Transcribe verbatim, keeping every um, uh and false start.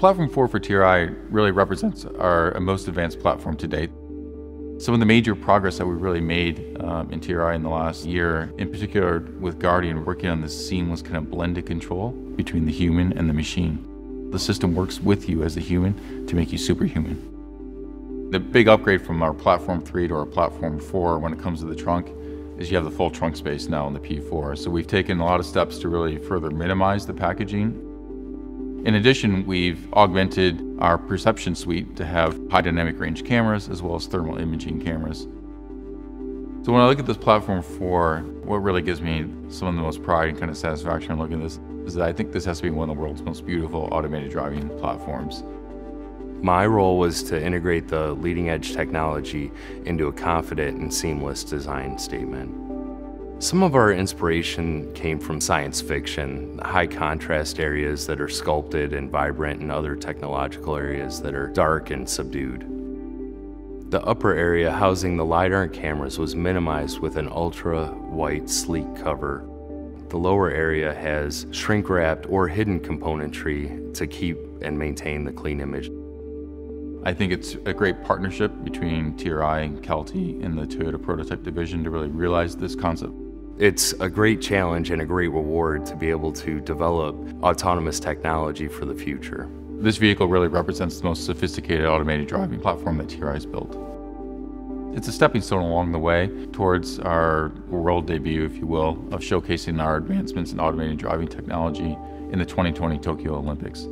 Platform four for T R I really represents our most advanced platform to date. Some of the major progress that we really made um, in T R I in the last year, in particular with Guardian, working on this seamless kind of blended control between the human and the machine. The system works with you as a human to make you superhuman. The big upgrade from our Platform three to our Platform four when it comes to the trunk is you have the full trunk space now in the P four. So we've taken a lot of steps to really further minimize the packaging. In addition, we've augmented our perception suite to have high dynamic range cameras as well as thermal imaging cameras. So when I look at this Platform four, what really gives me some of the most pride and kind of satisfaction in looking at this is that I think this has to be one of the world's most beautiful automated driving platforms. My role was to integrate the leading edge technology into a confident and seamless design statement. Some of our inspiration came from science fiction, high contrast areas that are sculpted and vibrant and other technological areas that are dark and subdued. The upper area housing the LiDAR cameras was minimized with an ultra white sleek cover. The lower area has shrink wrapped or hidden componentry to keep and maintain the clean image. I think it's a great partnership between T R I and CalTech in the Toyota prototype division to really realize this concept. It's a great challenge and a great reward to be able to develop autonomous technology for the future. This vehicle really represents the most sophisticated automated driving platform that T R I has built. It's a stepping stone along the way towards our world debut, if you will, of showcasing our advancements in automated driving technology in the twenty twenty Tokyo Olympics.